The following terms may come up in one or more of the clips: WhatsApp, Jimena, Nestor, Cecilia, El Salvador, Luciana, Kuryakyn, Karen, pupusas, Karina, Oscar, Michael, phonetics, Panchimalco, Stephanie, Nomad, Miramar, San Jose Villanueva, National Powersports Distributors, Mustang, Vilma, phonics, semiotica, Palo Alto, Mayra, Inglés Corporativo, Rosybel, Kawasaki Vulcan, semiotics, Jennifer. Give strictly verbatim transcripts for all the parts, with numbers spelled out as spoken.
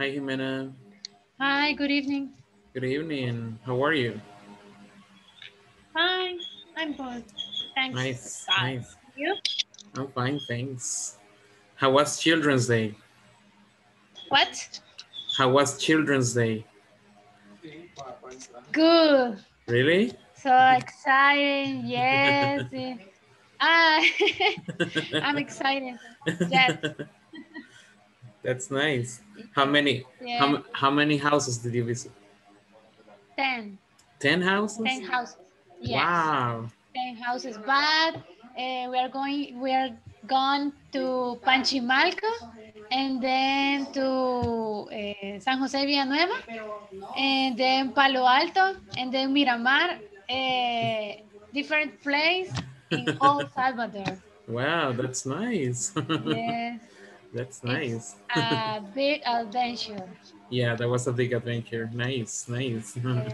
Hi, Jimena. Hi, good evening. Good evening. How are you? Hi, I'm good. Thanks. Nice, nice. You? I'm fine, thanks. How was Children's Day? What? How was Children's Day? Good. Really? So exciting, yes. Ah, I'm excited, yes. That's nice. How many, yeah. how, how many houses did you visit? Ten. Ten houses? Ten houses, yes. Wow. Ten houses, but uh, we are going, we are gone to Panchimalco and then to uh, San Jose Villanueva and then Palo Alto and then Miramar, uh, different place in El Salvador. Wow, that's nice. Yes. That's nice. It's a big adventure. Yeah, that was a big adventure. Nice, nice. Yeah.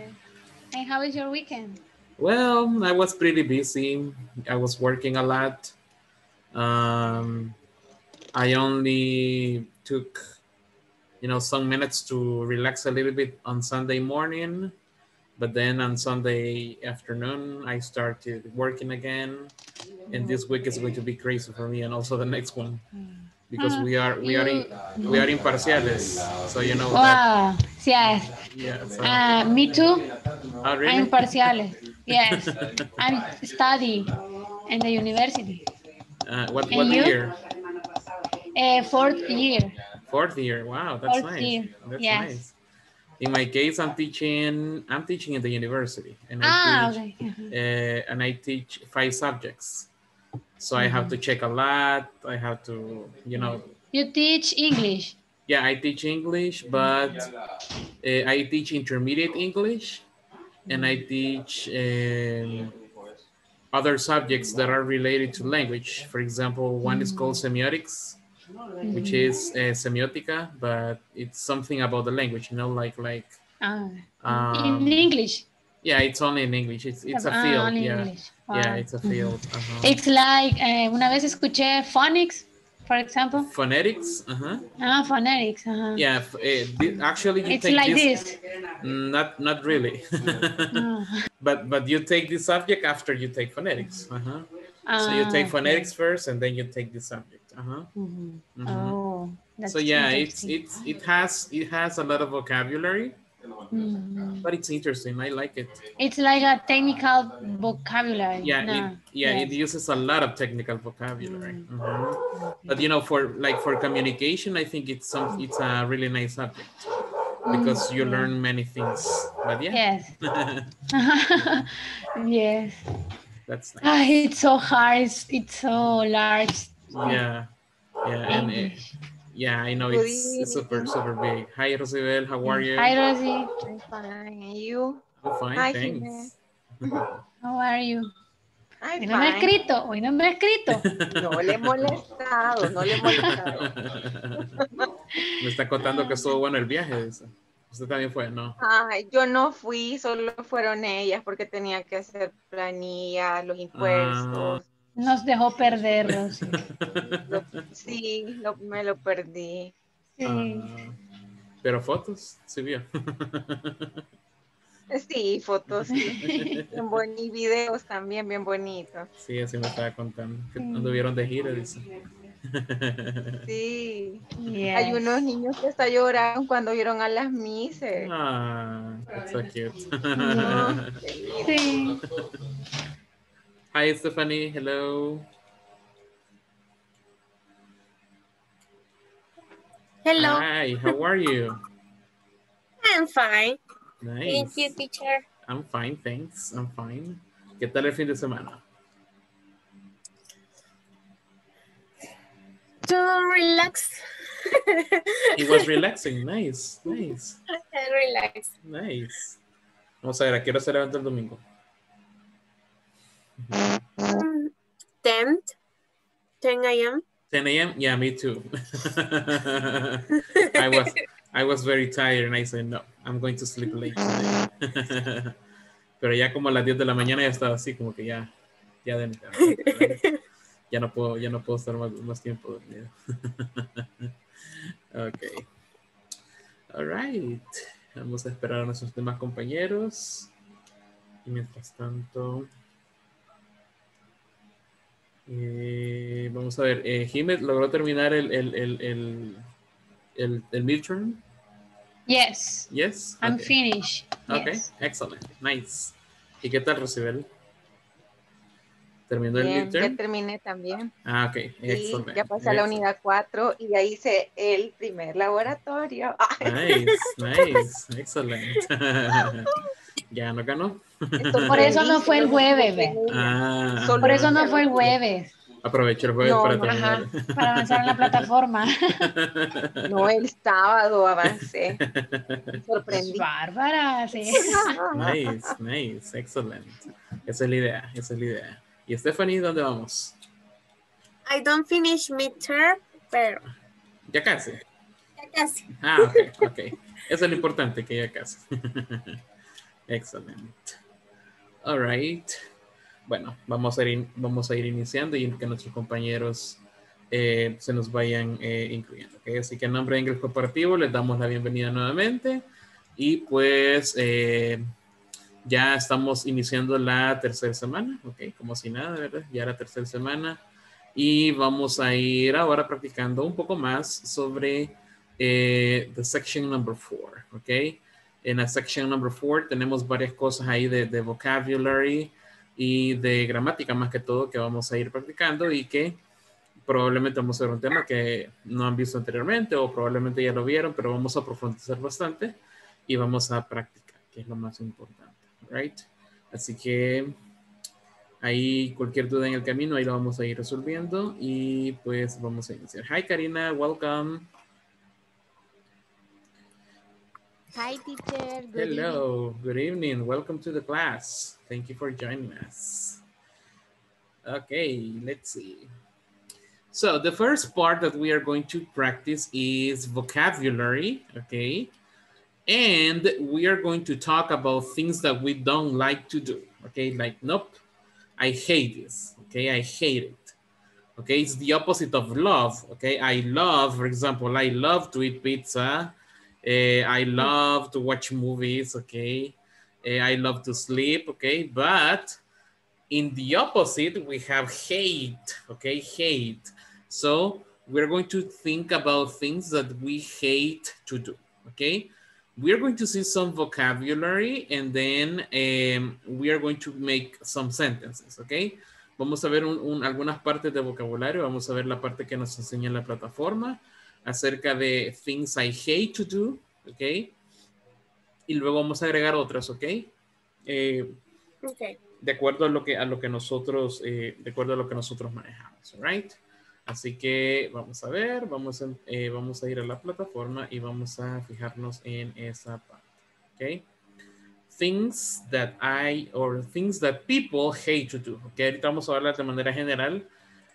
And how was your weekend? Well, I was pretty busy. I was working a lot. Um, I only took, you know, some minutes to relax a little bit on Sunday morning. But then on Sunday afternoon, I started working again. And this week is going to be crazy for me and also the next one. Because uh, we are we you, are in, we are imparciales, so you know wow, that. Yes. Yeah, so. uh, me too. Oh, really? I'm imparciales. Yes. I'm studying in the university. Uh, what and what you? Year? Uh, fourth year. Fourth year. Wow, that's fourth nice. Year. That's yes. nice. In my case, I'm teaching. I'm teaching in the university, and I ah, teach, okay. uh, and I teach five subjects. So I have to check a lot. I have to, you know. You teach English? Yeah, I teach English, but uh, I teach intermediate English and I teach uh, other subjects that are related to language. For example, one is called semiotics, which is uh, semiotica, but it's something about the language, you know, like, like. Uh, um, in English? Yeah, it's only in English. It's it's a field. Ah, yeah. Wow. Yeah, it's a field. Uh-huh. It's like uh, una vez escuché phonics, for example. Phonetics. Uh huh. Ah, phonetics. Uh-huh. Yeah, it, actually, you it's take like this. this. Not not really. No. But but you take this subject after you take phonetics. Uh huh. Ah, so you take phonetics okay. first, and then you take this subject. Uh huh. Mm-hmm. Mm-hmm. Oh. That's so yeah, it's it's it has it has a lot of vocabulary. Mm. But it's interesting. I like it. It's like a technical vocabulary. Yeah, no. it, yeah, yes. It uses a lot of technical vocabulary. Mm. Mm-hmm. But you know, for like for communication, I think it's some it's a really nice subject because mm. you learn many things. But yeah. Yes. Yes. That's nice. Ah, it's so hard. It's, it's so large. Yeah. Yeah, and it, yeah, I know it's, it's super, super big. Hi, Rosybel, how are you? Hi, Rosy. I'm fine, and you? I'm fine, Hi, thanks. How are you? I'm fine. Hoy no me he escrito, hoy no me he escrito. No le he molestado, no le he molestado. Me está contando que estuvo bueno el viaje. ¿Usted también fue, no? Ay, yo no fui, solo fueron ellas porque tenía que hacer planillas, los impuestos. Ah. Nos dejó perder, Rosy. Sí, lo, me lo perdí. Sí. Uh, pero fotos, sí vio. Sí, fotos. Sí. Bien bonitos. Y videos también, bien bonitos. Sí, así me estaba contando. Que sí. Anduvieron de gira, dice. Sí. Yes. Hay unos niños que hasta lloraron cuando vieron a las mises. Ah, that's so cute. No, sí. Hi, Stephanie. Hello. Hello. Hi, how are you? I'm fine. Nice. Thank you, teacher. I'm fine, thanks. I'm fine. ¿Qué tal el fin de semana? To relax. It was relaxing. Nice, nice. And relax. Nice. Vamos a ver, ¿a qué hora se levanta el domingo? Mm-hmm. ten a m ten a m Yeah, me too. I was I was very tired and I said no, I'm going to sleep late today. Pero ya como a las diez de la mañana ya estaba así como que ya ya de, ya no puedo ya no puedo estar más, más tiempo dormido. Okay. All right. Vamos a esperar a nuestros demás compañeros. Y mientras tanto... Eh, vamos a ver. Eh, Jiménez, ¿logró terminar el, el, el, el, el, el midterm? Yes. Yes? I'm okay. Finished. Okay, yes. Excellent. Nice. ¿Y qué tal, Rosybel? ¿Terminó bien, el midterm? Ya terminé también. Ah, ok. Excellent. Ya pasé a la unidad cuatro y ya hice el primer laboratorio. Nice, nice. Excellent. Ya no ganó. Por eso no fue el jueves. Ah, por eso no fue el jueves. Aproveché el jueves no, para terminar. Ajá, para avanzar en la plataforma. No, el sábado avancé. Me sorprendí. Bárbara, sí. Nice, nice, excellent. Esa es la idea, esa es la idea. Y Stephanie, ¿dónde vamos? I don't finish midterm, pero... Ya casi. Ya casi. Ah, ok, ok. Eso es lo importante, que ya casi. Excelente. All right. Bueno, vamos a ir, vamos a ir iniciando y que nuestros compañeros eh, se nos vayan eh, incluyendo. ¿Okay? Así que en nombre de Inglés Corporativo les damos la bienvenida nuevamente. Y pues eh, ya estamos iniciando la tercera semana. Ok, como si nada, ¿verdad? Ya la tercera semana. Y vamos a ir ahora practicando un poco más sobre eh, the section number four. Ok. En la section number four tenemos varias cosas ahí de, de vocabulary y de gramática más que todo que vamos a ir practicando y que probablemente vamos a ver un tema que no han visto anteriormente o probablemente ya lo vieron, pero vamos a profundizar bastante y vamos a practicar, que es lo más importante, right? Así que ahí cualquier duda en el camino, ahí lo vamos a ir resolviendo y pues vamos a iniciar. Hi Karina, welcome. Hi, teacher. Good Hello. Evening. Good evening. Welcome to the class. Thank you for joining us. Okay, let's see. So the first part that we are going to practice is vocabulary, okay? And we are going to talk about things that we don't like to do, okay? Like, nope, I hate this, okay? I hate it, okay? It's the opposite of love, okay? I love, for example, I love to eat pizza. Uh, I love to watch movies, okay? Uh, I love to sleep, okay? But in the opposite, we have hate, okay? Hate. So we're going to think about things that we hate to do, okay? We're going to see some vocabulary and then um, we are going to make some sentences, okay? Vamos a ver un, un, algunas partes de vocabulario. Vamos a ver la parte que nos enseña la plataforma acerca de things I hate to do, ¿ok? Y luego vamos a agregar otras, ¿ok? Eh, okay. De acuerdo a lo que, a lo que nosotros, eh, de acuerdo a lo que nosotros manejamos, ¿right? Así que vamos a ver, vamos a, eh, vamos a ir a la plataforma y vamos a fijarnos en esa parte, ¿ok? Things that I, or things that people hate to do, ¿ok? Ahorita vamos a hablar de manera general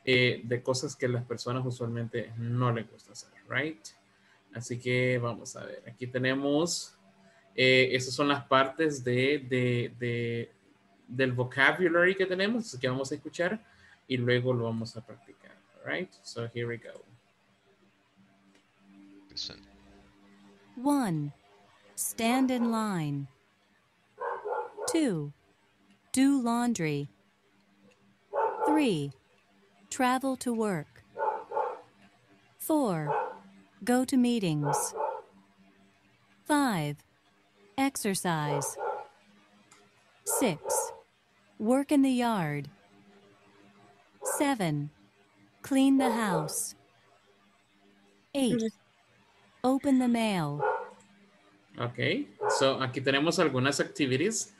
Eh, de cosas que las personas usualmente no les gusta hacer, right? Así que vamos a ver, aquí tenemos, eh, esas son las partes de, de, de, del vocabulary que tenemos, así que vamos a escuchar y luego lo vamos a practicar, right? So here we go. One, stand in line. Two, do laundry. Three, travel to work. Four, go to meetings. Five, exercise. Six, work in the yard. Seven, clean the house. Eight, open the mail. Okay, so aquí tenemos algunas activities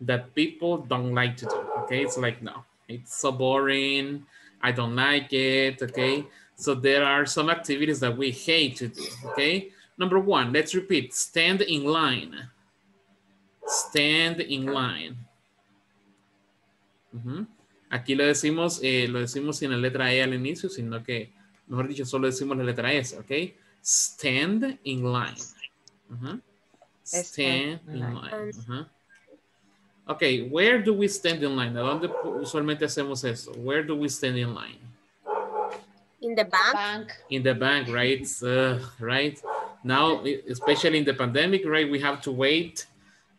that people don't like to do. Okay, it's like, no, it's so boring. I don't like it, okay? So there are some activities that we hate to do, okay? Number one, let's repeat, stand in line. Stand in line. Uh-huh. Aquí lo decimos, eh, lo decimos sin la letra E al inicio, sino que, mejor dicho, solo decimos la letra S, okay? Stand in line. Uh-huh. Stand in line. Uh-huh. Okay, where do we stand in line? ¿A dónde usualmente hacemos eso? Where do we stand in line? In the bank. In the bank, right? Uh, right? Now, especially in the pandemic, right, we have to wait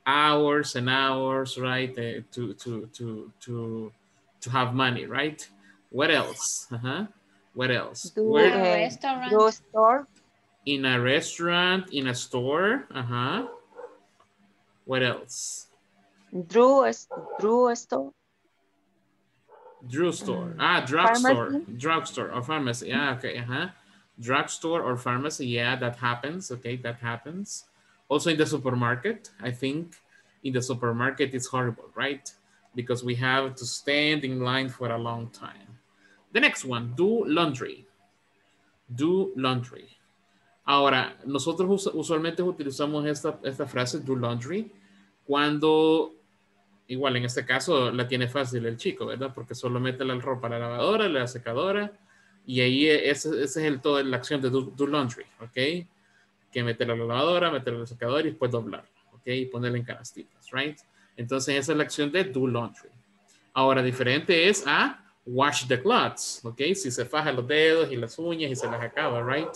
hours and hours, right, uh, to, to, to, to, to have money, right? What else? Uh-huh. What else? Do Where, a restaurant. Do a store. In a restaurant, in a store. Uh-huh. What else? Drew a, drew a store. Drew store. Ah, drugstore. Drugstore or pharmacy. Yeah, okay. Uh-huh. Drugstore or pharmacy. Yeah, that happens. Okay, that happens. Also in the supermarket, I think in the supermarket it's horrible, right? Because we have to stand in line for a long time. The next one, do laundry. Do laundry. Ahora, nosotros usualmente utilizamos esta, esta frase, do laundry, cuando, igual en este caso, la tiene fácil el chico, ¿verdad? Porque solo mete la ropa a la lavadora, a la secadora, y ahí ese, ese es el todo, la acción de do, do laundry, ¿ok? Que meterla a la lavadora, meterla a la secadora y después doblarla, ¿ok? Y ponerla en canastitas, ¿right? Entonces esa es la acción de do laundry. Ahora, diferente es a wash the clothes, ¿ok? Si se faja los dedos y las uñas y se las acaba, ¿right?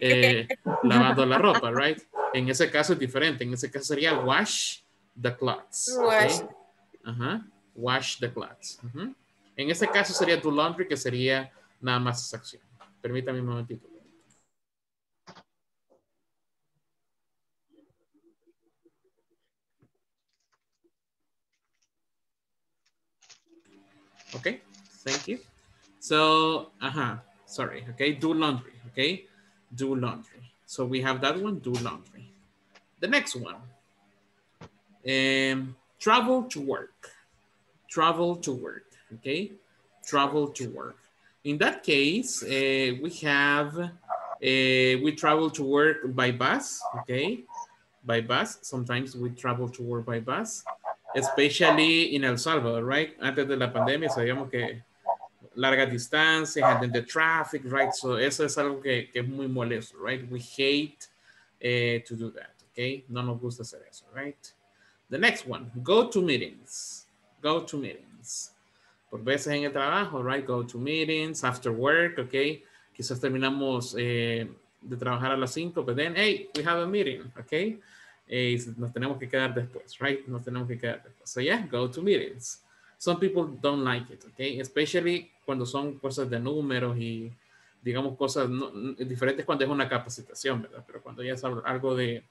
Eh, lavando la ropa, right? En ese caso es diferente. En ese caso sería wash the clothes. Wash. Okay? Uh-huh. Wash the clothes. Uh-huh. En ese caso sería do laundry, que sería nada más esa acción. Permítame un momentito. Okay, thank you. So, uh-huh, sorry. Okay, do laundry, okay? Do laundry. So we have that one, do laundry. The next one, um, travel to work. Travel to work, okay? Travel to work. In that case, uh, we have, uh, we travel to work by bus, okay? By bus, sometimes we travel to work by bus, especially in El Salvador, right? Antes de la pandemia sabíamos que largas distancias, and then the traffic, right? So eso es algo que, que es muy molesto, right? We hate uh, to do that, okay? No nos gusta hacer eso, right? The next one, go to meetings. Go to meetings. Por veces en el trabajo, right? Go to meetings, after work, okay? Quizás terminamos eh, de trabajar a las cinco, but then, hey, we have a meeting, okay? Eh, nos tenemos que quedar después, right? Nos tenemos que quedar después. So yeah, go to meetings. Some people don't like it, okay? Especially cuando son cosas de números y digamos cosas no, diferentes cuando es una capacitación, ¿verdad? Pero cuando ya es algo de,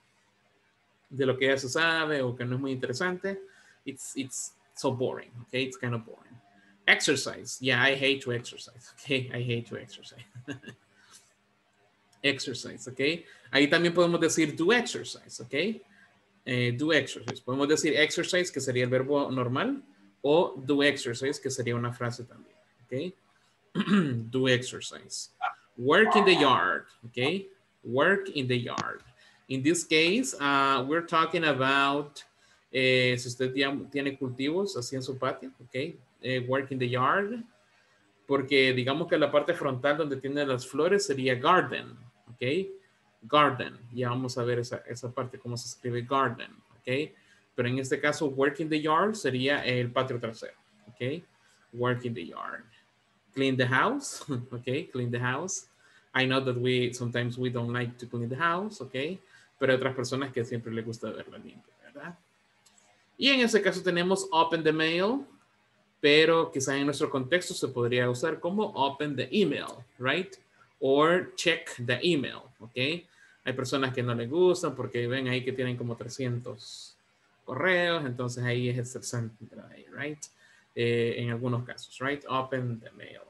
de lo que ya se sabe o que no es muy interesante, it's, it's so boring, okay? It's kind of boring. Exercise. Yeah, I hate to exercise, okay? I hate to exercise. Exercise, okay? Ahí también podemos decir do exercise, okay? Eh, do exercise. Podemos decir exercise, que sería el verbo normal, o do exercise, que sería una frase también, okay? Do exercise. Work in the yard, okay? Work in the yard. In this case, uh, we're talking about, eh, si usted tiene cultivos así en su patio, okay? Eh, work in the yard, porque digamos que la parte frontal donde tiene las flores sería garden, okay? Garden, ya vamos a ver esa, esa parte, cómo se escribe garden, okay? Pero en este caso, work in the yard sería el patio trasero, okay? Work in the yard. Clean the house, okay? Clean the house. I know that we, sometimes we don't like to clean the house, okay? Pero hay otras personas que siempre les gusta verla limpia, ¿verdad? Y en este caso tenemos open the mail, pero quizás en nuestro contexto se podría usar como open the email, right? Or check the email, okay? Hay personas que no les gustan porque ven ahí que tienen como trescientos correos, entonces ahí es estresante, right? Eh, en algunos casos, right? Open the mail.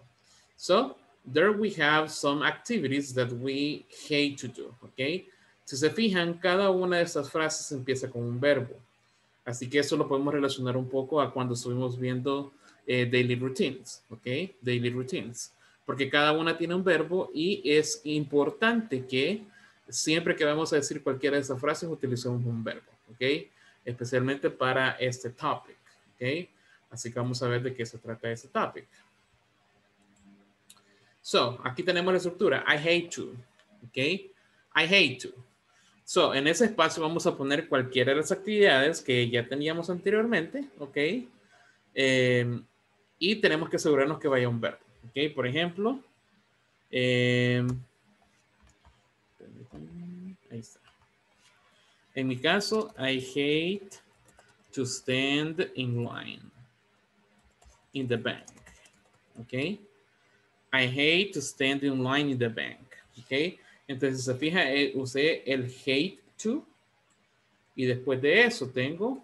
So, there we have some activities that we hate to do, okay? Si se fijan, cada una de estas frases empieza con un verbo. Así que eso lo podemos relacionar un poco a cuando estuvimos viendo eh, daily routines, okay? Daily routines. Porque cada una tiene un verbo y es importante que siempre que vamos a decir cualquiera de estas frases utilicemos un verbo, okay? Especialmente para este topic, okay? Así que vamos a ver de qué se trata este topic. So, aquí tenemos la estructura, I hate to, okay? I hate to. So, en ese espacio vamos a poner cualquiera de las actividades que ya teníamos anteriormente, okay? Eh, y tenemos que asegurarnos que vaya un verbo, okay? Por ejemplo, eh, ahí está. En mi caso, I hate to stand in line in the bank. Okay. I hate to stand in line in the bank. Okay. Entonces se fija, usé el hate to. Y después de eso tengo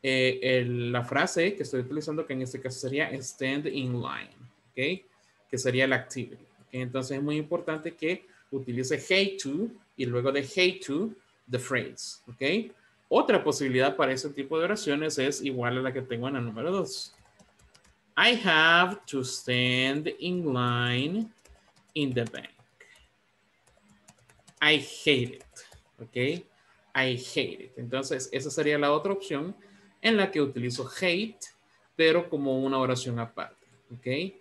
eh, el, la frase que estoy utilizando, que en este caso sería stand in line. Okay. Que sería la activity. Okay. Entonces es muy importante que utilice hate to y luego de hate to the phrase. Okay. Otra posibilidad para ese tipo de oraciones es igual a la que tengo en el número dos. I have to stand in line in the bank. I hate it. Okay. I hate it. Entonces esa sería la otra opción en la que utilizo hate, pero como una oración aparte. Okay.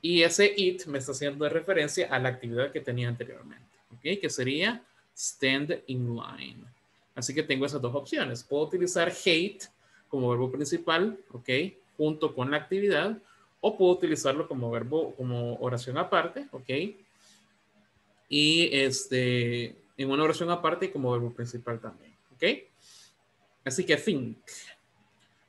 Y ese it me está haciendo de referencia a la actividad que tenía anteriormente. Okay. Que sería stand in line. Así que tengo esas dos opciones. Puedo utilizar hate como verbo principal, ok, junto con la actividad, o puedo utilizarlo como verbo, como oración aparte, ok, y este, en una oración aparte y como verbo principal también, ok. Así que think.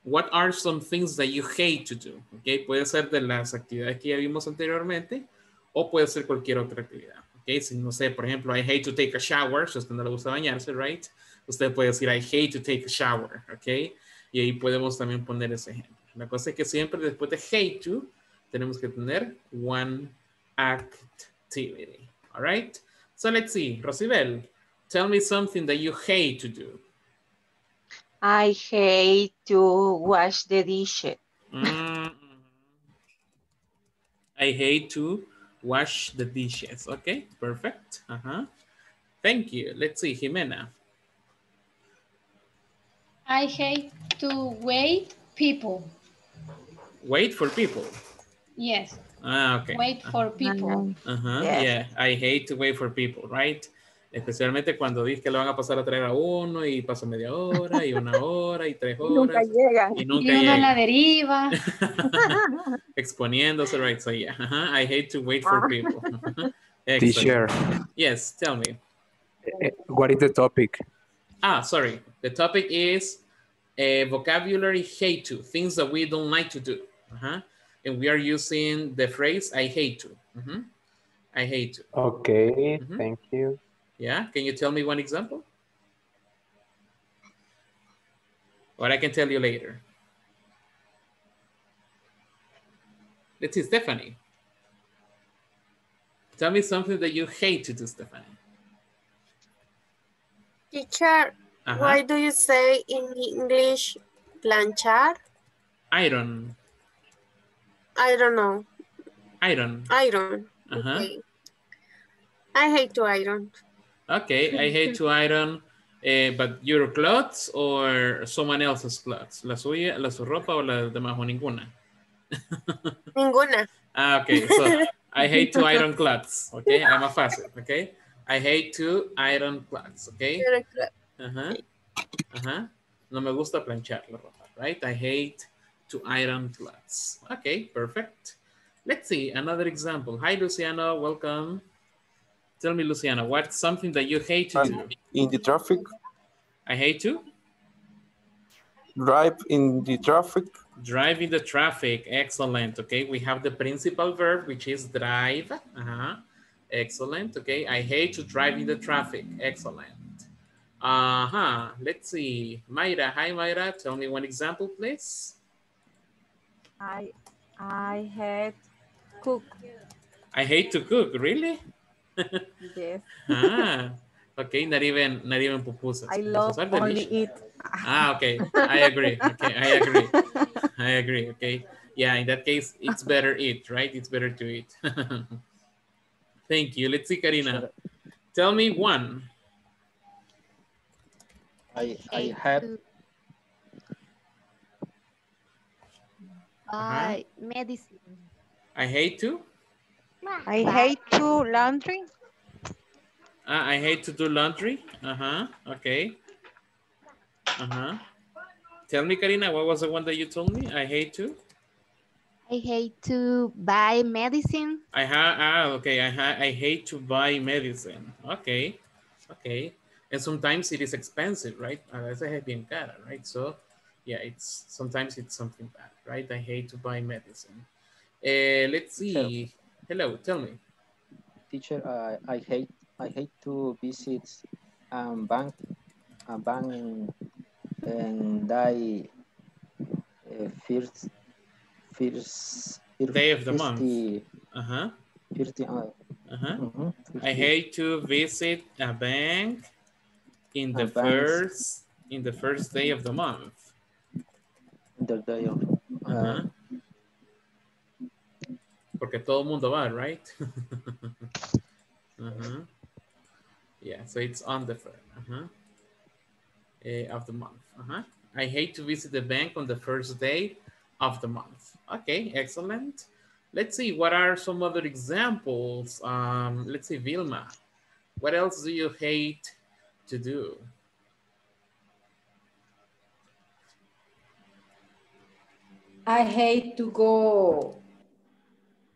What are some things that you hate to do? Ok, puede ser de las actividades que ya vimos anteriormente, o puede ser cualquier otra actividad, ok. Si no sé, por ejemplo, I hate to take a shower, si a usted no le gusta bañarse, right? Usted puede decir, I hate to take a shower, ¿ok? Y ahí podemos también poner ese ejemplo. La cosa es que siempre después de hate to, tenemos que tener one activity, all right? So let's see, Rosybel, tell me something that you hate to do. I hate to wash the dishes. Mm-hmm. I hate to wash the dishes, okay? Perfect, uh-huh. Thank you, let's see, Jimena. I hate to wait people. Wait for people? Yes. Ah, okay. Wait for people. Uh-huh. Yes. Yeah, I hate to wait for people, right? Especialmente cuando dices que le van a pasar a traer a uno y pasa media hora y una hora y tres horas. Nunca llega. Y nunca llega. Y uno a la deriva. Exponiéndose, right? So yeah, uh-huh. I hate to wait for people. Teacher. Yes, tell me. What is the topic? Ah, sorry. The topic is uh, vocabulary hate to, things that we don't like to do. Uh-huh. And we are using the phrase, I hate to. Uh-huh. I hate to. Okay, uh-huh. Thank you. Yeah, can you tell me one example? Or I can tell you later. Let's see, Stephanie. Tell me something that you hate to do, Stephanie. Teacher, uh-huh. Why do you say in English planchar? Iron. I don't know. Iron. Iron. Uh-huh. Okay. I hate to iron. Okay, I hate to iron, eh, but your clothes or someone else's clothes? ¿La suya, la su ropa o la demás o ninguna? Ninguna. Ah, okay, so I hate to iron clothes, okay? I'm a fácil, okay? I hate to iron clothes, okay? Uh-huh. Uh-huh. No me gusta planchar la ropa, right? I hate to iron clothes. Okay, perfect. Let's see another example. Hi, Luciana, welcome. Tell me, Luciana, what's something that you hate to do? In the traffic. I hate to? Drive in the traffic. Drive in the traffic, excellent, okay? We have the principal verb, which is drive, uh-huh. Excellent. Okay. I hate to drive in the traffic. Excellent. Uh-huh. Let's see. Mayra. Hi, Mayra. Tell me one example, please. I I hate cook. I hate to cook. Really? Yes. Ah. Okay. Not even not even pupusas. I love only eat. Ah. Okay. I agree. Okay. I agree. I agree. Okay. Yeah. In that case, it's better eat. Right. It's better to eat. Thank you. Let's see, Karina. Tell me one. I I had. I uh, medicine. I hate to. I hate to laundry. Uh, I hate to do laundry. Uh huh. Okay. Uh huh. Tell me, Karina, what was the one that you told me? I hate to. I hate to buy medicine. I ha ah, okay. I ha I hate to buy medicine. Okay, okay. And sometimes it is expensive, right? A veces es bien cara, right? So yeah, it's sometimes it's something bad, right? I hate to buy medicine. Uh, let's see. Hello. Hello, tell me. Teacher, uh, I hate I hate to visit um bank a bank and, and I uh, first first day of the month. Uh-huh. Uh-huh. Mm-hmm. I hate to visit a bank in the Advance. first in the first day of the month. The day of uh, uh-huh. Porque todo mundo va, right? uh-huh. Yeah, so it's on the first uh-huh. uh, of the month. Uh-huh. I hate to visit the bank on the first day of the month. Okay, excellent. Let's see, what are some other examples? Um, let's see, Vilma, what else do you hate to do? I hate to go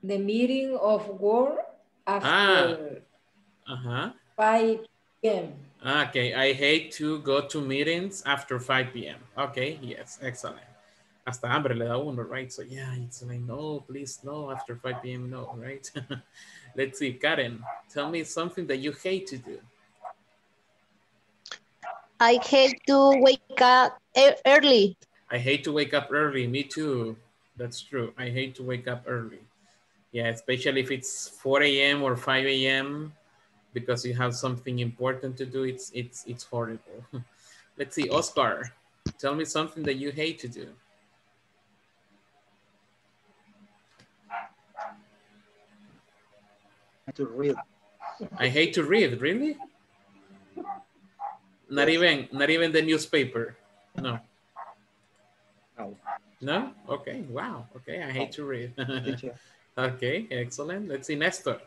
the meeting of work after ah, uh-huh. five p m Okay, I hate to go to meetings after five p m Okay, yes, excellent. Hasta hambre le da uno, right? So yeah, it's like, no, please, no, after five p m, no, right? Let's see, Karen, tell me something that you hate to do. I hate to wake up early. I hate to wake up early, me too. That's true, I hate to wake up early. Yeah, especially if it's four a m or five a m because you have something important to do, it's, it's, it's horrible. Let's see, Oscar, tell me something that you hate to do. To read. I hate to read, really? Not even, not even the newspaper. No. No. No? Okay. Wow. Okay. I hate to read. Okay. Excellent. Let's see, Nestor.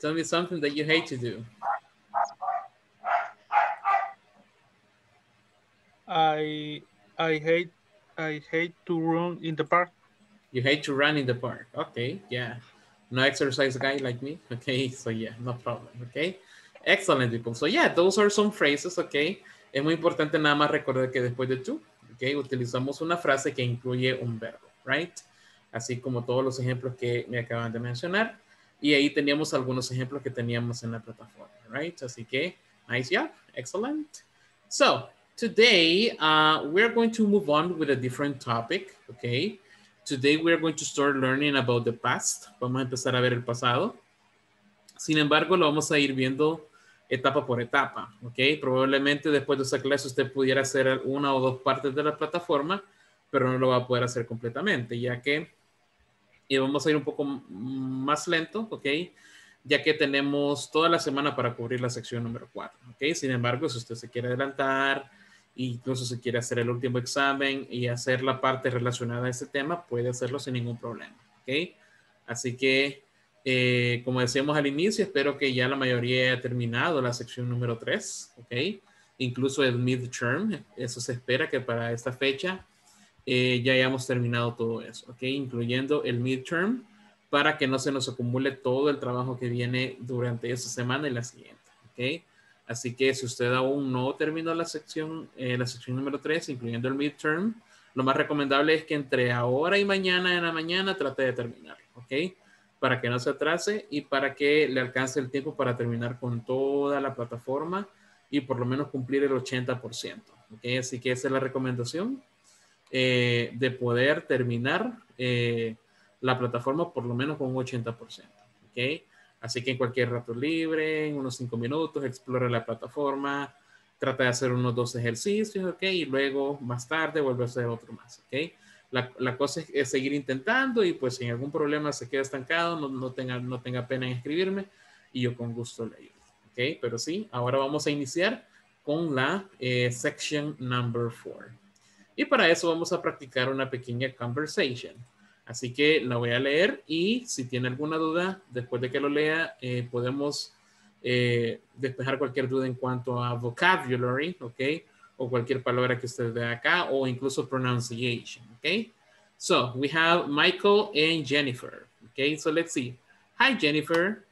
Tell me something that you hate to do. I I hate I hate to run in the park. You hate to run in the park. Okay. Yeah. No exercise guy like me. Okay, so yeah, no problem. Okay, excellent people. So yeah, those are some phrases. Okay, es muy importante nada más recordar que después de to, okay, utilizamos una frase que incluye un verbo, right? Así como todos los ejemplos que me acaban de mencionar. Y ahí teníamos algunos ejemplos que teníamos en la plataforma, right? Así que, nice job, excellent. So today uh, we're going to move on with a different topic, okay? Today we are going to start learning about the past. Vamos a empezar a ver el pasado. Sin embargo, lo vamos a ir viendo etapa por etapa, ¿ok? Probablemente después de esa clase usted pudiera hacer una o dos partes de la plataforma, pero no lo va a poder hacer completamente, ya que y vamos a ir un poco más lento, ¿ok? Ya que tenemos toda la semana para cubrir la sección número cuatro, ¿ok? Sin embargo, si usted se quiere adelantar, incluso si quiere hacer el último examen y hacer la parte relacionada a ese tema, puede hacerlo sin ningún problema, ¿ok? Así que, eh, como decíamos al inicio, espero que ya la mayoría haya terminado la sección número tres, ¿ok? Incluso el midterm, eso se espera que para esta fecha eh, ya hayamos terminado todo eso, ¿ok? Incluyendo el midterm para que no se nos acumule todo el trabajo que viene durante esta semana y la siguiente, ¿ok? Así que si usted aún no terminó la sección, eh, la sección número tres, incluyendo el midterm, lo más recomendable es que entre ahora y mañana en la mañana trate de terminar, ¿ok? Para que no se atrase y para que le alcance el tiempo para terminar con toda la plataforma y por lo menos cumplir el ochenta por ciento, ¿ok? Así que esa es la recomendación eh, de poder terminar eh, la plataforma por lo menos con un ochenta por ciento, ¿ok? Así que en cualquier rato libre, en unos cinco minutos, explora la plataforma, trata de hacer unos dos ejercicios, ¿ok? Y luego, más tarde, vuelve a hacer otro más, ¿ok? La, la cosa es, es seguir intentando y pues si en algún problema se queda estancado, no, no, tenga, no tenga pena en escribirme y yo con gusto le ayudo, ¿ok? Pero sí, ahora vamos a iniciar con la eh, section number four. Y para eso vamos a practicar una pequeña conversation. Así que la voy a leer y si tiene alguna duda, después de que lo lea, eh, podemos eh, despejar cualquier duda en cuanto a vocabulary, ¿ok? O cualquier palabra que usted vea acá o incluso pronunciation, ¿ok? So, we have Michael and Jennifer, ¿ok? So, let's see. Hi, Jennifer.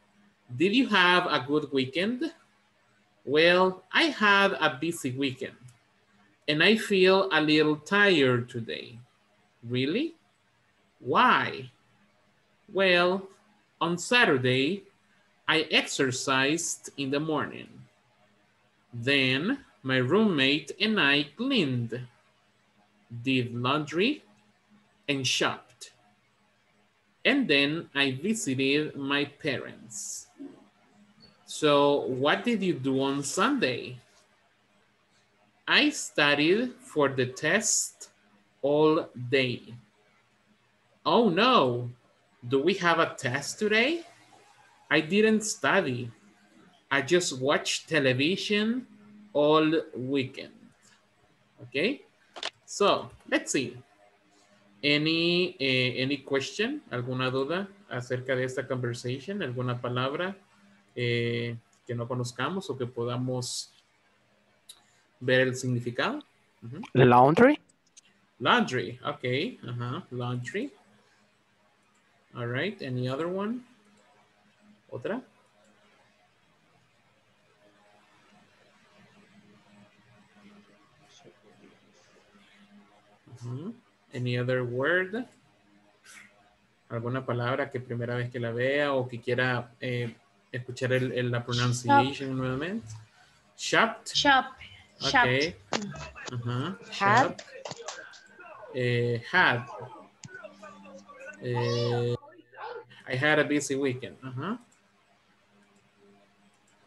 Did you have a good weekend? Well, I had a busy weekend and I feel a little tired today. Really? Why? Well, on Saturday, I exercised in the morning. Then my roommate and I cleaned, did laundry, and shopped. And then I visited my parents. So what did you do on Sunday? I studied for the test all day. Oh no, do we have a test today? I didn't study. I just watched television all weekend. Okay, so let's see. Any, eh, any question? ¿Alguna duda acerca de esta conversation? ¿Alguna palabra eh, que no conozcamos o que podamos ver el significado? Uh-huh. The laundry. Laundry, okay. Uh-huh. Laundry. All right, any other one? Otra. Uh-huh. Any other word? ¿Alguna palabra que primera vez que la vea o que quiera eh, escuchar el, el, la pronunciation nuevamente? Shopped. Shop. Okay. Uh-huh. Had. Eh, had. Eh, I had a busy weekend. Uh-huh.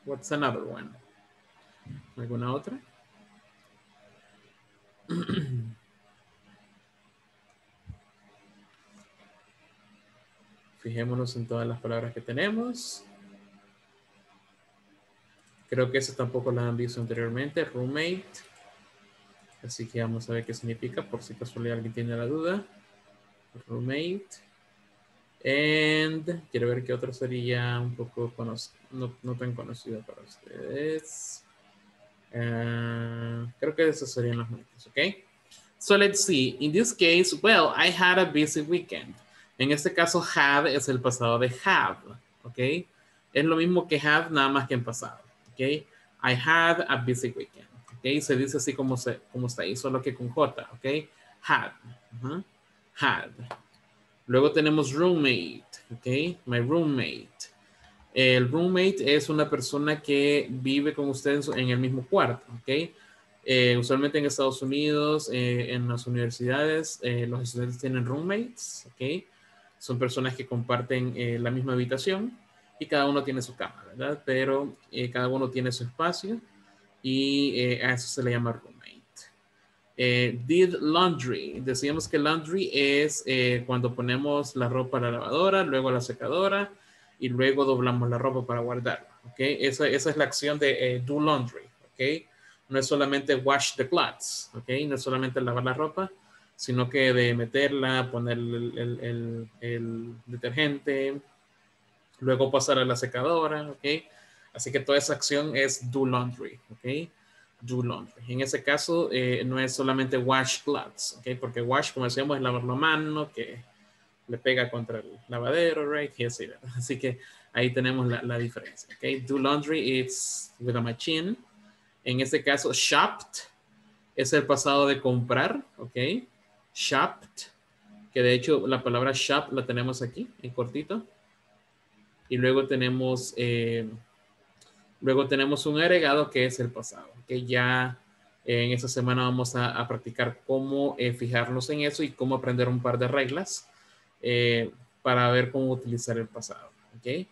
What's another one? ¿Alguna otra? Fijémonos en todas las palabras que tenemos. Creo que eso tampoco las han visto anteriormente. Roommate. Así que vamos a ver qué significa por si casualidad alguien tiene la duda. Roommate. And quiero ver qué otro sería un poco no, no tan conocido para ustedes. Uh, creo que esos serían los únicos, okay? So let's see. In this case, well, I had a busy weekend. En este caso, had es el pasado de have, ¿ok? Es lo mismo que have, nada más que en pasado, ¿ok? I had a busy weekend, ¿ok? Se dice así como, se, como está ahí, solo que con J, ¿ok? Had, uh-huh. Had. Luego tenemos roommate, ¿ok? My roommate. El roommate es una persona que vive con ustedes en el mismo cuarto, ¿ok? Eh, usualmente en Estados Unidos, eh, en las universidades, eh, los estudiantes tienen roommates, ¿ok? Son personas que comparten eh, la misma habitación y cada uno tiene su cama, ¿verdad? Pero eh, cada uno tiene su espacio y eh, a eso se le llama roommate. Eh, did laundry. Decíamos que laundry es eh, cuando ponemos la ropa a la lavadora, luego a la secadora y luego doblamos la ropa para guardarla, ¿ok? Esa, esa es la acción de eh, do laundry, ¿ok? No es solamente wash the clothes, ¿ok? No es solamente lavar la ropa, sino que de meterla, poner el, el, el, el detergente, luego pasar a la secadora, ¿ok? Así que toda esa acción es do laundry, ¿ok? Do laundry. En ese caso, eh, no es solamente wash clothes, ¿ok? Porque wash, como decíamos, es lavar la mano, que le pega contra el lavadero, right? Y así, así que ahí tenemos la, la diferencia, ¿ok? Do laundry, it's with a machine. En este caso, shopped es el pasado de comprar, ¿ok? Shopped, que de hecho la palabra shop la tenemos aquí en cortito y luego tenemos eh, luego tenemos un agregado que es el pasado, que ¿okay? Ya eh, en esta semana vamos a, a practicar cómo eh, fijarnos en eso y cómo aprender un par de reglas eh, para ver cómo utilizar el pasado, ¿ok?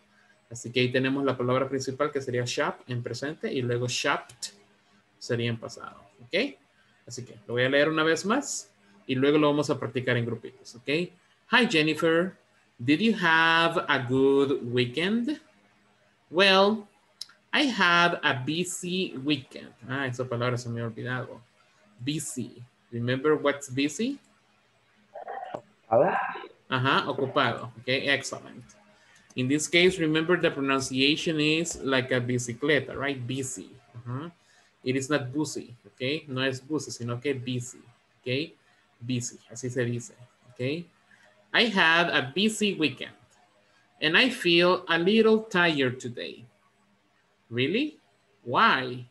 Así que ahí tenemos la palabra principal que sería shop en presente y luego shopped sería en pasado, ¿ok? Así que lo voy a leer una vez más y luego lo vamos a practicar en grupitos, okay? Hi, Jennifer. Did you have a good weekend? Well, I had a busy weekend. Ah, esa palabra se me ha olvidado. Busy. Remember what's busy? Ocupada. Ajá, ocupado. Okay, excellent. In this case, remember the pronunciation is like a bicicleta, right? Busy. Uh-huh. It is not busy, okay? No es busy, sino que busy, okay? Busy, así se dice, okay? I had a busy weekend and I feel a little tired today. Really? Why?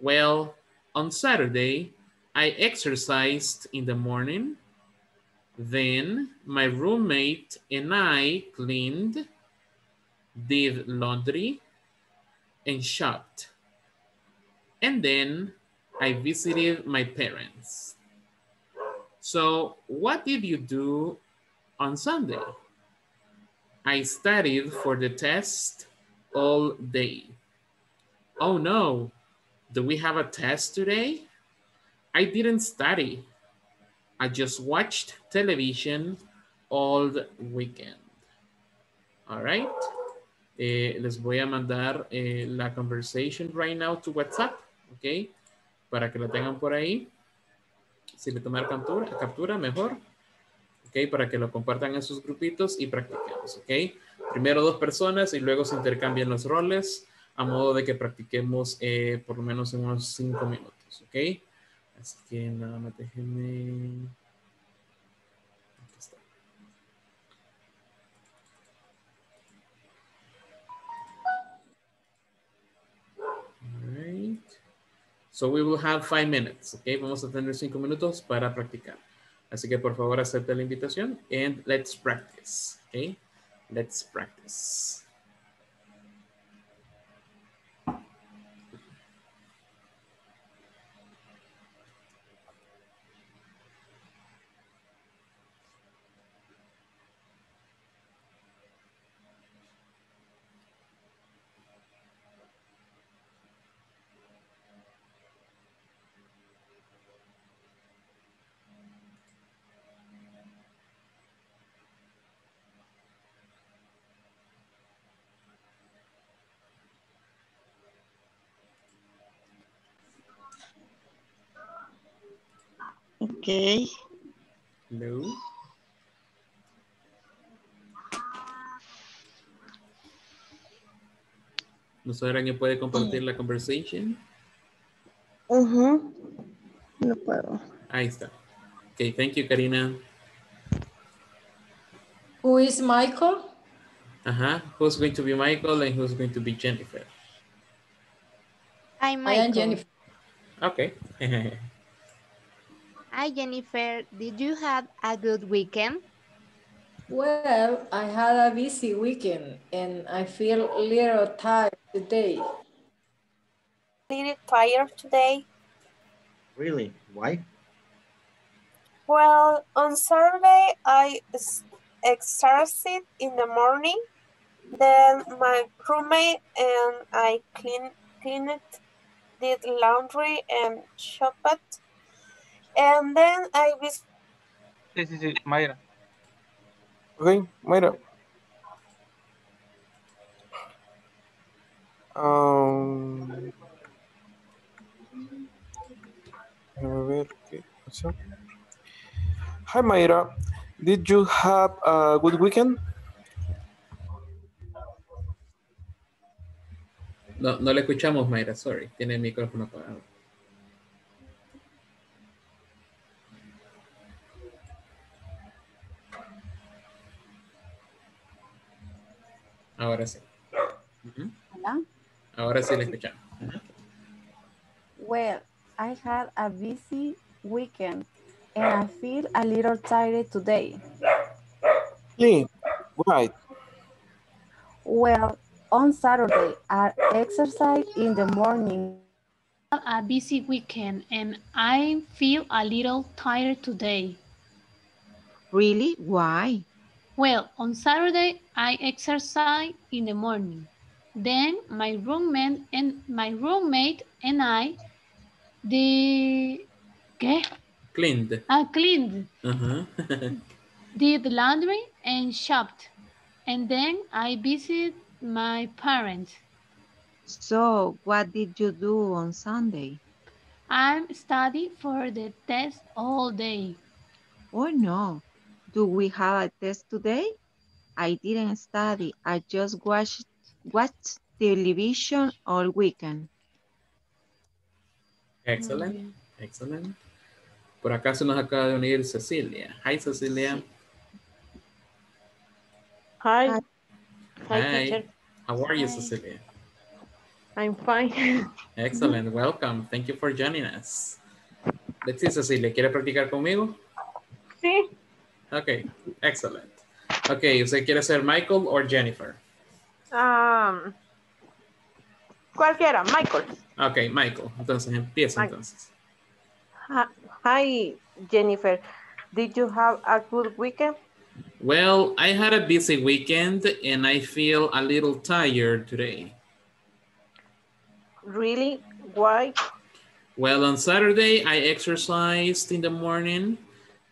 Well, on Saturday, I exercised in the morning. Then my roommate and I cleaned, did laundry, and shopped. And then I visited my parents. So what did you do on Sunday? I studied for the test all day. Oh no, do we have a test today? I didn't study. I just watched television all weekend. All right. Eh, les voy a mandar eh, la conversation right now to WhatsApp, ok? Para que la tengan por ahí. Si le tomar captura, captura mejor. Ok, para que lo compartan en sus grupitos y practiquemos, ok? Primero dos personas y luego se intercambian los roles a modo de que practiquemos eh, por lo menos en unos cinco minutos, ok? Así que nada más déjenme... Aquí está. All right. So we will have five minutes, okay? Vamos a tener cinco minutos para practicar. Así que por favor acepta la invitación and let's practice, okay? Let's practice. Okay. Hello. ¿No sabrá que puede compartir la conversation? Uh-huh. No puedo. Ahí está. Okay, thank you, Karina. Who is Michael? Uh-huh. Who's going to be Michael and who's going to be Jennifer? I'm Michael. I am Jennifer. Okay. Hi, Jennifer. Did you have a good weekend? Well, I had a busy weekend and I feel a little tired today. A little tired today? Really? Why? Well, on Saturday, I exercised in the morning. Then my roommate and I clean, cleaned, did laundry and shopped. And then I was... Sí, sí, sí, Mayra. Okay, Mayra. Um... Déjame ver qué pasó. Hi, Mayra. Did you have a good weekend? No, no le escuchamos, Mayra, sorry. Tiene el micrófono apagado. Ahora sí. Uh-huh. Hola. Ahora sí le escuchamos. Uh-huh. Well, I had a busy weekend and I feel a little tired today. Really? Why? Well, on Saturday, I exercise in the morning. A busy weekend and I feel a little tired today. Really? Why? Well, on Saturday, I exercise in the morning. Then my roommate and my roommate and I the ¿qué? Cleaned. Ah, cleaned. Uh-huh. Did laundry and shopped. And then I visited my parents. So, what did you do on Sunday? I studied for the test all day. Oh, no. Do we have a test today? I didn't study. I just watched, watched television all weekend. Excellent. Excellent. Por acá se nos acaba de unir Cecilia. Hi, Cecilia. Hi. Hi. Hi. How are you, Hi. Cecilia? I'm fine. Excellent. Welcome. Thank you for joining us. Let's see, Cecilia, ¿quiere practicar conmigo? Sí. Okay. Excellent. Okay. ¿Usted quiere ser Michael or Jennifer? Um, cualquiera. Michael. Okay. Michael. Entonces, empieza Michael. Entonces. Hi, Jennifer. Did you have a good weekend? Well, I had a busy weekend and I feel a little tired today. Really? Why? Well, on Saturday, I exercised in the morning.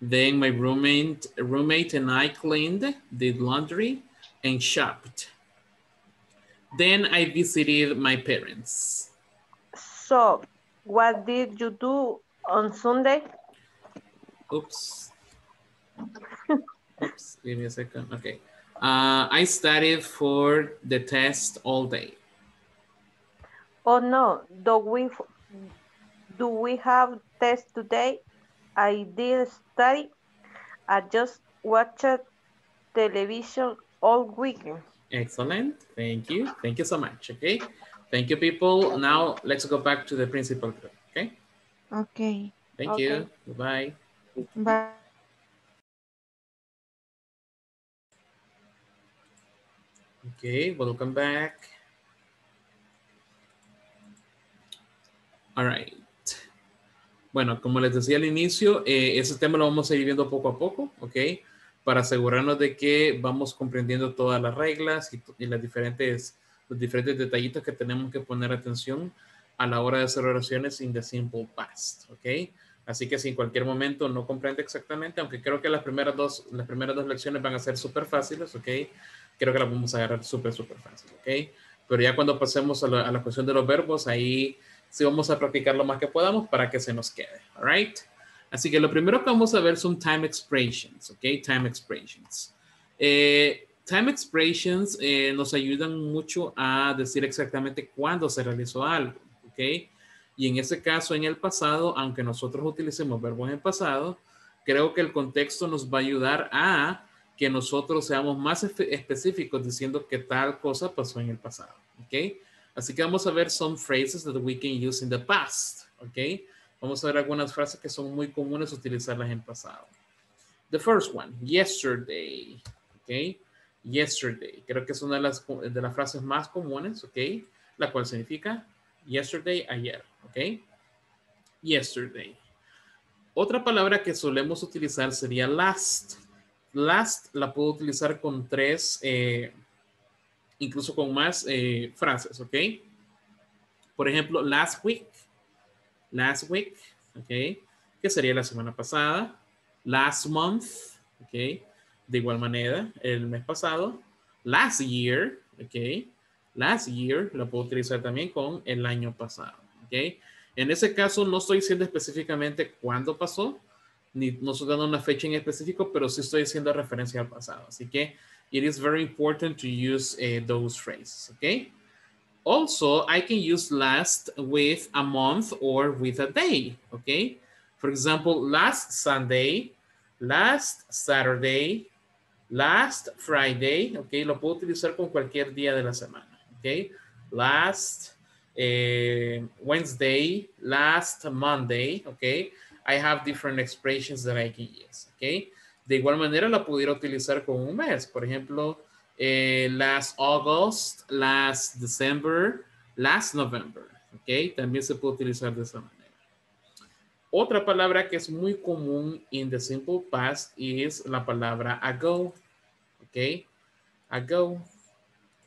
Then my roommate, roommate and I cleaned, did laundry, and shopped. Then I visited my parents. So, what did you do on Sunday? Oops. Oops, give me a second. Okay. Uh, I studied for the test all day. Oh no, do we, do we have test today? I did study. I just watched television all weekend. Excellent. Thank you. Thank you so much. Okay. Thank you, people. Now let's go back to the principal group. Okay. Okay. Thank okay. you. Goodbye. Bye. Okay, welcome back. All right. Bueno, como les decía al inicio, eh, ese tema lo vamos a ir viendo poco a poco, ¿ok? Para asegurarnos de que vamos comprendiendo todas las reglas y, y las diferentes, los diferentes detallitos que tenemos que poner atención a la hora de hacer oraciones in the simple past, ¿ok? Así que si en cualquier momento no comprende exactamente, aunque creo que las primeras dos, las primeras dos lecciones van a ser súper fáciles, ¿ok? Creo que las vamos a agarrar súper, súper fácil, ¿ok? Pero ya cuando pasemos a la, a la cuestión de los verbos, ahí... sí, vamos a practicar lo más que podamos para que se nos quede, all right? Así que lo primero que vamos a ver son time expressions, ok? Time expressions. Eh, time expressions eh, nos ayudan mucho a decir exactamente cuándo se realizó algo, ok? Y en ese caso, en el pasado, aunque nosotros utilicemos verbos en pasado, creo que el contexto nos va a ayudar a que nosotros seamos más espe- específicos diciendo que tal cosa pasó en el pasado, ok? Así que vamos a ver some phrases that we can use in the past, okay? Vamos a ver algunas frases que son muy comunes utilizarlas en pasado. The first one, yesterday, okay? Yesterday, creo que es una de las, de las frases más comunes, okay? La cual significa yesterday, ayer, okay? Yesterday. Otra palabra que solemos utilizar sería last. Last la puedo utilizar con tres... Eh, incluso con más eh, frases, ¿ok? Por ejemplo, last week, last week, ¿ok? Que sería la semana pasada, last month, ¿ok? De igual manera, el mes pasado, last year, ¿ok? Last year, lo puedo utilizar también con el año pasado, ¿ok? En ese caso, no estoy diciendo específicamente cuándo pasó, ni no estoy dando una fecha en específico, pero sí estoy haciendo referencia al pasado, así que it is very important to use uh, those phrases, okay? Also, I can use last with a month or with a day, okay? For example, last Sunday, last Saturday, last Friday, okay? Lo puedo utilizar con cualquier día de la semana, okay? Last uh, Wednesday, last Monday, okay? I have different expressions that I can use, okay? De igual manera la pudiera utilizar con un mes. Por ejemplo, eh, last August, last December, last November. ¿Ok? También se puede utilizar de esa manera. Otra palabra que es muy común in the simple past es la palabra ago. ¿Ok? Ago.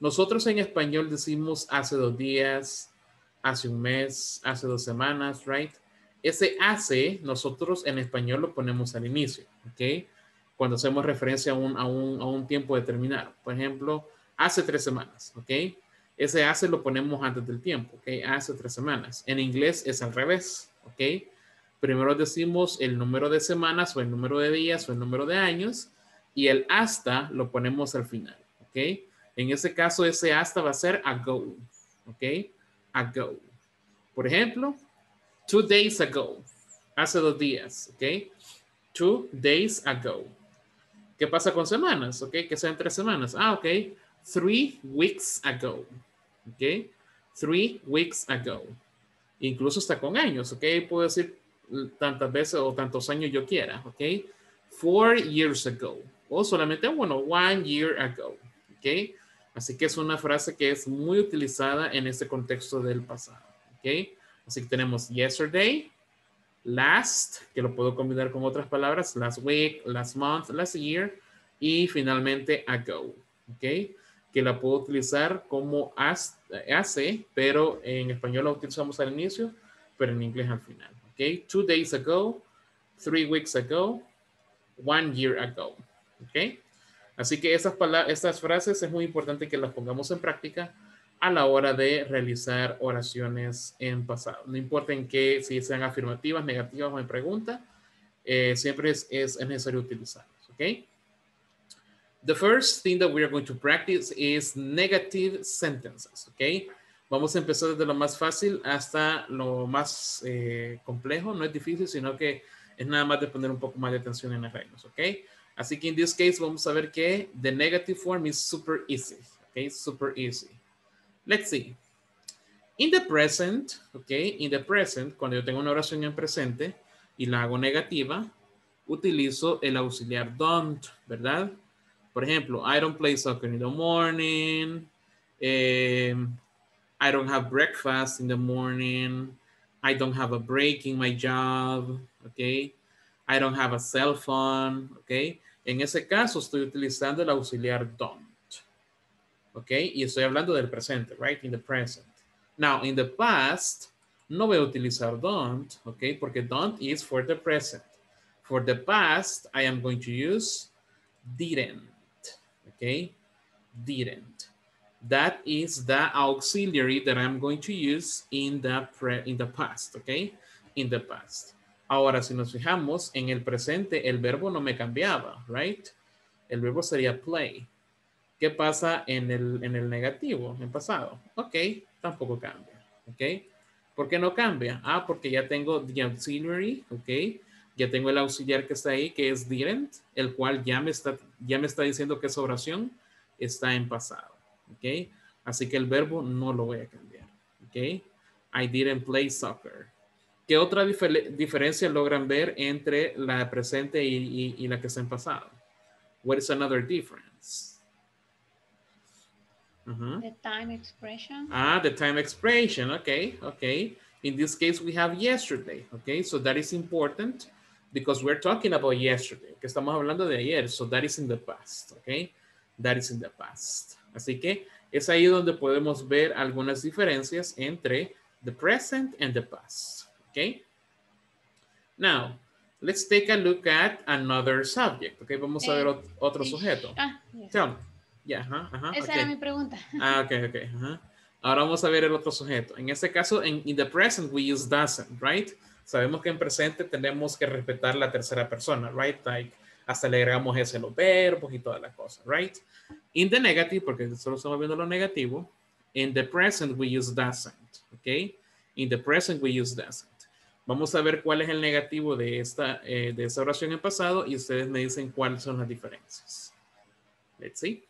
Nosotros en español decimos hace dos días, hace un mes, hace dos semanas, right? Ese hace nosotros en español lo ponemos al inicio. ¿Ok? Cuando hacemos referencia a un, a, un, a un tiempo determinado. Por ejemplo, hace tres semanas, ¿ok? Ese hace lo ponemos antes del tiempo, ¿ok? Hace tres semanas. En inglés es al revés, ¿ok? Primero decimos el número de semanas o el número de días o el número de años y el hasta lo ponemos al final, ¿ok? En ese caso, ese hasta va a ser ago, ¿ok? Ago. Por ejemplo, two days ago, hace dos días, ¿ok? Two days ago. ¿Qué pasa con semanas? ¿Ok? Que sean tres semanas. Ah, ok. Three weeks ago. ¿Ok? three weeks ago. Incluso está con años, ¿ok? Puedo decir tantas veces o tantos años yo quiera, ¿ok? Four years ago. O solamente, bueno, one year ago, ¿ok? Así que es una frase que es muy utilizada en este contexto del pasado, ¿ok? Así que tenemos yesterday, last, que lo puedo combinar con otras palabras, last week, last month, last year, y finalmente ago, ¿ok? Que la puedo utilizar como hace, pero en español la utilizamos al inicio, pero en inglés al final. Okay, two days ago, three weeks ago, one year ago. Okay, así que esas palabras, estas frases es muy importante que las pongamos en práctica a la hora de realizar oraciones en pasado. No importa en qué, si sean afirmativas, negativas o en pregunta, eh, siempre es, es necesario utilizarlas. Okay. The first thing that we are going to practice is negative sentences, okay? Vamos a empezar desde lo más fácil hasta lo más eh, complejo. No es difícil, sino que es nada más de poner un poco más de atención en las reglas, okay? Así que in this case vamos a ver que the negative form is super easy, okay? Super easy. Let's see. In the present, okay? In the present, cuando yo tengo una oración en presente y la hago negativa, utilizo el auxiliar don't, ¿verdad? Por ejemplo, I don't play soccer in the morning. Um, I don't have breakfast in the morning. I don't have a break in my job. Okay. I don't have a cell phone. Okay. En ese caso estoy utilizando el auxiliar don't. Okay. Y estoy hablando del presente, right? In the present. Now, in the past, no voy a utilizar don't. Okay. Porque don't is for the present. For the past, I am going to use didn't. Okay, didn't. That is the auxiliary that I'm going to use in the, pre in the past, okay? In the past. Ahora, si nos fijamos, en el presente el verbo no me cambiaba, right? El verbo sería play. ¿Qué pasa en el, en el negativo, en pasado? Ok, tampoco cambia, ok? ¿Por qué no cambia? Ah, porque ya tengo the auxiliary, ok? Ya tengo el auxiliar que está ahí, que es didn't, el cual ya me está, ya me está diciendo que esa oración está en pasado, ¿ok? Así que el verbo no lo voy a cambiar, ¿ok? I didn't play soccer. ¿Qué otra difer diferencia logran ver entre la presente y, y, y la que está en pasado? What is another difference? Uh-huh. The time expression. Ah, the time expression, ok, ok. In this case, we have yesterday, okay? So that is important. Because we're talking about yesterday, que estamos hablando de ayer, so that is in the past, okay? That is in the past. Así que es ahí donde podemos ver algunas diferencias entre the present and the past, okay? Now, let's take a look at another subject, okay? Vamos a eh, ver ot otro sujeto. Ah, yeah. Tell me. Yeah, uh-huh, uh-huh, Esa okay. era mi pregunta. Ah, ok, ok. Uh-huh. Ahora vamos a ver el otro sujeto. En este caso, en, in the present, we use doesn't, right? Sabemos que en presente tenemos que respetar la tercera persona, right? Like, hasta le agregamos ese los verbos y toda la cosa, right? In the negative, porque solo estamos viendo lo negativo, in the present we use doesn't, okay? In the present we use doesn't. Vamos a ver cuál es el negativo de esta, eh, de esta oración en pasado y ustedes me dicen cuáles son las diferencias. Let's see.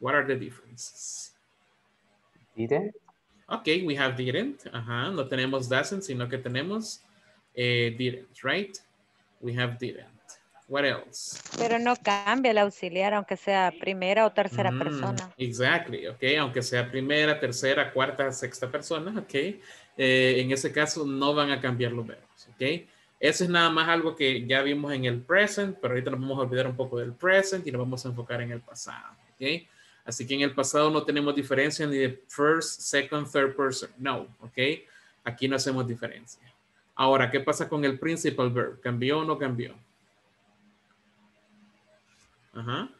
What are the differences? Didn't. Okay, we have didn't. Ajá, no tenemos doesn't, sino que tenemos... Eh, didn't, right? We have didn't. What else? Pero no cambia el auxiliar, aunque sea primera o tercera mm, persona. Exactly, okay. Aunque sea primera, tercera, cuarta, sexta persona, okay. Eh, en ese caso no van a cambiar los verbos, okay. Eso es nada más algo que ya vimos en el present, pero ahorita nos vamos a olvidar un poco del present y nos vamos a enfocar en el pasado, okay. Así que en el pasado no tenemos diferencia ni de first, second, third person. No, okay. Aquí no hacemos diferencia. Ahora, ¿qué pasa con el principal verb? ¿Cambió o no cambió? Ajá.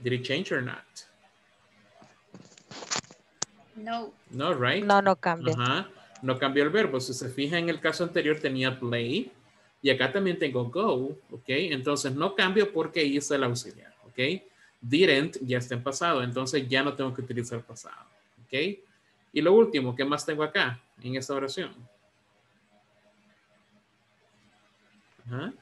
Did it change or not? No. No, right? No, no cambió. Ajá. No cambió el verbo. Si se fija en el caso anterior tenía play y acá también tengo go, ¿ok? Entonces no cambio porque hice el auxiliar, ¿ok? Didn't ya está en pasado, entonces ya no tengo que utilizar pasado, ¿ok? Y lo último, ¿qué más tengo acá en esta oración? Uh-huh.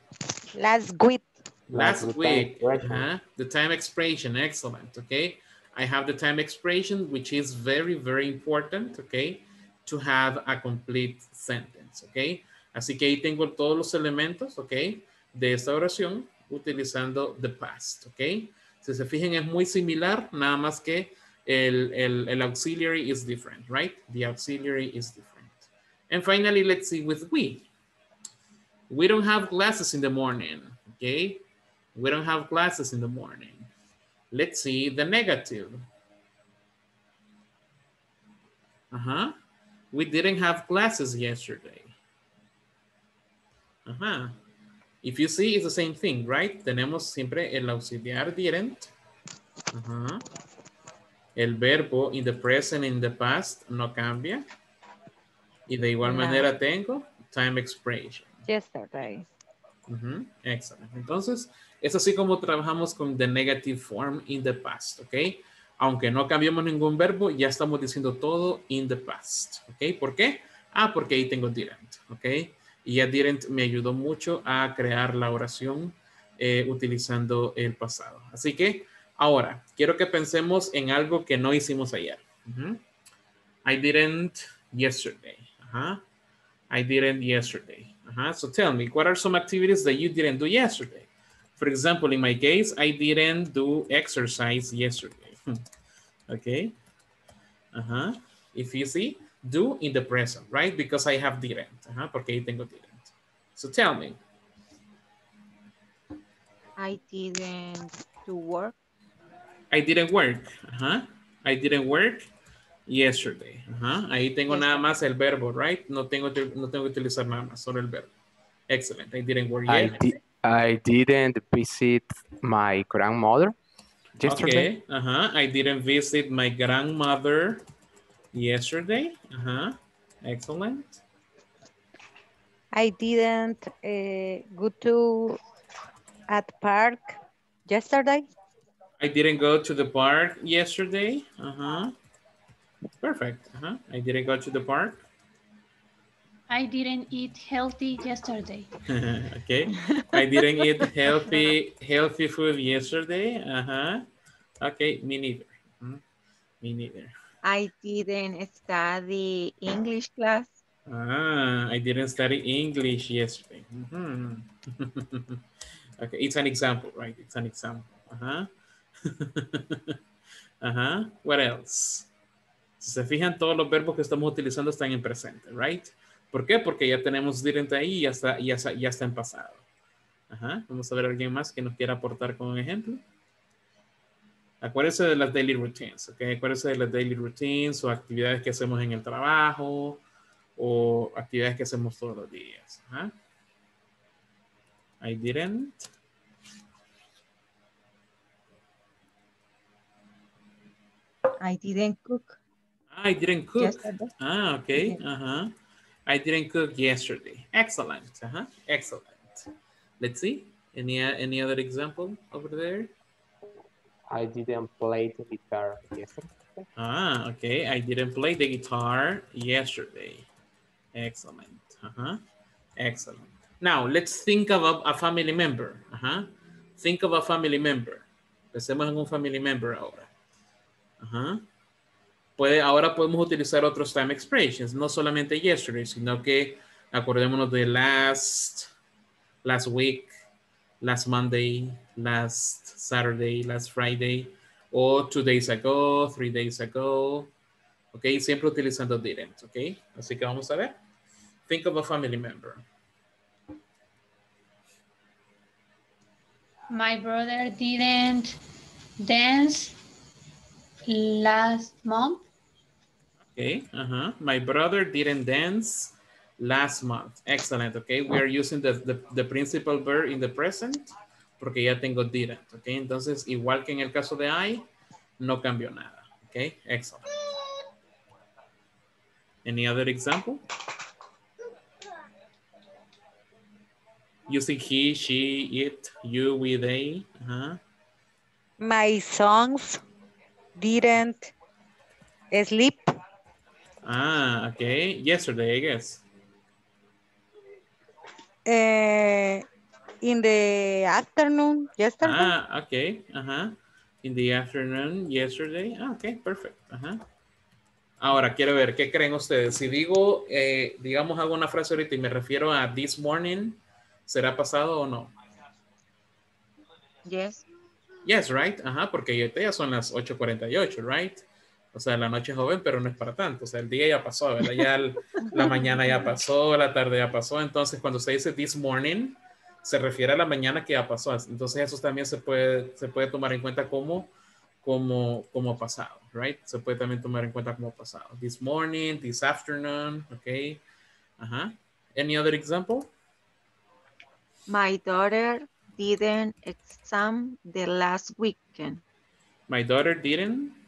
Last week. Last week. Uh-huh. The time expression. Excellent. Okay. I have the time expression, which is very, very important, okay, to have a complete sentence, okay. Así que ahí tengo todos los elementos, okay, de esta oración utilizando the past, okay. Si se fijan, es muy similar, nada más que el, el, el auxiliary is different, right? The auxiliary is different. And finally, let's see with we. We don't have classes in the morning, okay? We don't have classes in the morning. Let's see the negative. Uh-huh. We didn't have classes yesterday. Uh-huh. If you see, it's the same thing, right? Tenemos siempre el auxiliar didn't. Uh-huh. El verbo in the present, in the past, no cambia. Y de igual no. manera tengo time expression. Yesterday. Uh-huh. Excellent. Entonces, es así como trabajamos con the negative form in the past, ¿ok? Aunque no cambiemos ningún verbo, ya estamos diciendo todo in the past, ¿ok? ¿Por qué? Ah, porque ahí tengo didn't, ¿ok? Y ya didn't me ayudó mucho a crear la oración eh, utilizando el pasado. Así que ahora quiero que pensemos en algo que no hicimos ayer. Uh-huh. I didn't yesterday. Uh-huh. I didn't yesterday. Uh-huh. So tell me, what are some activities that you didn't do yesterday? For example, in my case, I didn't do exercise yesterday. Okay. Uh-huh. If you see, do in the present, right? Because I have didn't. Uh-huh. Porque ahí tengo didn't. So tell me. I didn't do work. I didn't work. Uh-huh. I didn't work yesterday. Uh-huh. Ahí tengo yesterday. Nada más el verbo, right? No tengo, no tengo que utilizar nada más, solo el verbo. Excellent. I didn't work I yesterday. Di I didn't visit my grandmother yesterday. Okay. Uh-huh. I didn't visit my grandmother yesterday. Uh-huh. Excellent. I didn't uh, go to at park yesterday. I didn't go to the park yesterday. Uh-huh. Perfect. Uh-huh. I didn't go to the park. I didn't eat healthy yesterday. Okay. I didn't eat healthy healthy food yesterday. Uh-huh. Okay, me neither. Mm-hmm. Me neither. I didn't study English class. Ah, I didn't study English yesterday. Mm-hmm. Okay, it's an example, right? It's an example. Uh-huh. Uh-huh. What else? Si se fijan, todos los verbos que estamos utilizando están en presente, right? ¿Por qué? Porque ya tenemos didn't ahí y ya está, ya está, ya está en pasado. Ajá. Vamos a ver a alguien más que nos quiera aportar con un ejemplo. Acuérdense de las daily routines, ¿ok? Acuérdense de las daily routines o actividades que hacemos en el trabajo o actividades que hacemos todos los días. Ajá. I didn't. I didn't cook. I didn't cook. Yesterday. Ah, okay. Uh-huh. I didn't cook yesterday. Excellent. Uh-huh. Excellent. Let's see. Any any other example over there? I didn't play the guitar yesterday. Ah, okay. I didn't play the guitar yesterday. Excellent. Uh-huh. Excellent. Now, let's think of a, a family member. Uh-huh. Think of a family member. Pensemos en un family member ahora. Ajá. Puede, ahora podemos utilizar otros time expressions, no solamente yesterday, sino que acordémonos de last, last week, last Monday, last Saturday, last Friday, o two days ago, three days ago, ok, siempre utilizando didn't, ok, así que vamos a ver. Think of a family member. My brother didn't dance last month. Okay. Uh-huh. My brother didn't dance last month. Excellent. Okay. We are using the, the, the principal verb in the present porque ya tengo didn't. Okay. Entonces, igual que en el caso de I, no cambió nada. Okay. Excellent. Any other example? Using he, she, it, you, we, they. Uh-huh. My songs didn't sleep. Ah, okay. Yesterday, I guess. Uh, in the afternoon, yesterday. Ah, okay. Uh-huh. In the afternoon, yesterday. Ah, ok, perfect. Ajá. Ahora, quiero ver, ¿qué creen ustedes? Si digo, eh, digamos, hago una frase ahorita y me refiero a this morning, ¿será pasado o no? Yes. Yes, right? Ajá, porque ya son las ocho cuarenta y ocho, right? O sea, la noche es joven, pero no es para tanto. O sea, el día ya pasó, ¿verdad? Ya el, la mañana ya pasó, la tarde ya pasó. Entonces, cuando usted dice this morning, se refiere a la mañana que ya pasó. Entonces, eso también se puede, se puede tomar en cuenta como, como, como pasado, right? Se puede también tomar en cuenta como pasado. This morning, this afternoon, okay. Ajá. Any other example? My daughter didn't exam the last weekend. My daughter didn't?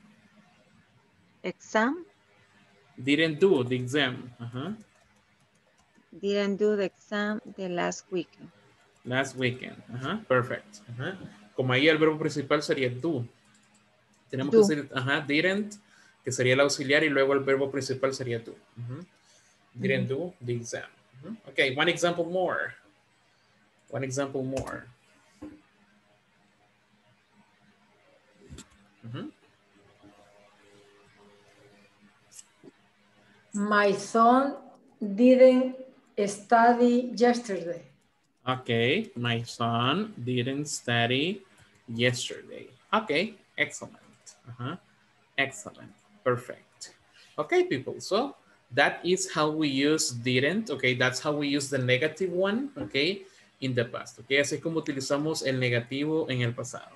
Exam? Didn't do the exam. Uh-huh. Didn't do the exam the last weekend. Last weekend. Uh-huh. Perfect. Uh-huh. Como ahí el verbo principal sería do. Tenemos do. que decir, ajá, uh-huh, didn't, que sería el auxiliar, y luego el verbo principal sería do. Uh-huh. Didn't mm-hmm. do the exam. Uh-huh. Okay, one example more. One example more. Uh-huh. My son didn't study yesterday. Okay, my son didn't study yesterday. Okay, excellent. Uh-huh. Excellent, perfect. Okay, people, so that is how we use didn't. Okay, that's how we use the negative one, okay, in the past. Okay, así es como utilizamos el negativo en el pasado.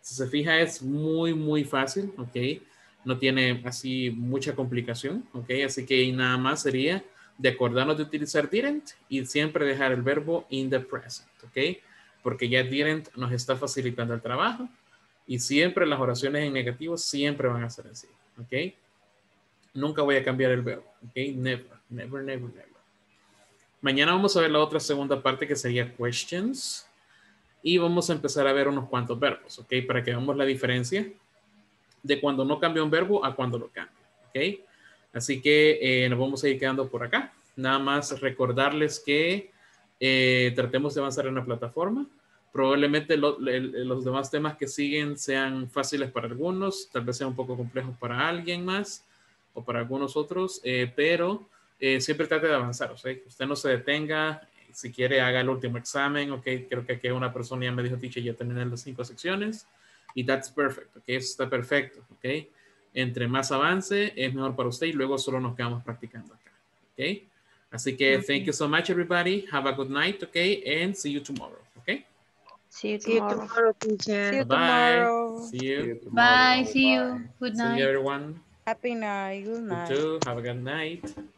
Si se fija, es muy, muy fácil, okay. No tiene así mucha complicación, ok, así que nada más sería de acordarnos de utilizar didn't y siempre dejar el verbo in the present, ok, porque ya didn't nos está facilitando el trabajo y siempre las oraciones en negativo siempre van a ser así, ok, nunca voy a cambiar el verbo, ok, never, never, never, never. Mañana vamos a ver la otra segunda parte que sería questions y vamos a empezar a ver unos cuantos verbos, ok, para que veamos la diferencia de cuando no cambia un verbo a cuando lo cambia, ¿ok? Así que eh, nos vamos a ir quedando por acá. Nada más recordarles que eh, tratemos de avanzar en la plataforma. Probablemente lo, el, los demás temas que siguen sean fáciles para algunos, tal vez sean un poco complejos para alguien más o para algunos otros, eh, pero eh, siempre trate de avanzar, o sea, que usted no se detenga. Si quiere, haga el último examen, ¿ok? Creo que aquí una persona ya me dijo, teacher, ya terminé las cinco secciones. Y that's perfect, ok, eso está perfecto, ok. Entre más avance es mejor para usted y luego solo nos quedamos practicando acá, ok. Así que okay. Thank you so much everybody, have a good night, ok, and see you tomorrow, ok. See you tomorrow, teacher. Bye. See you. Bye. See you. Good night. See you everyone. Happy night. Good night. You too. Have a good night.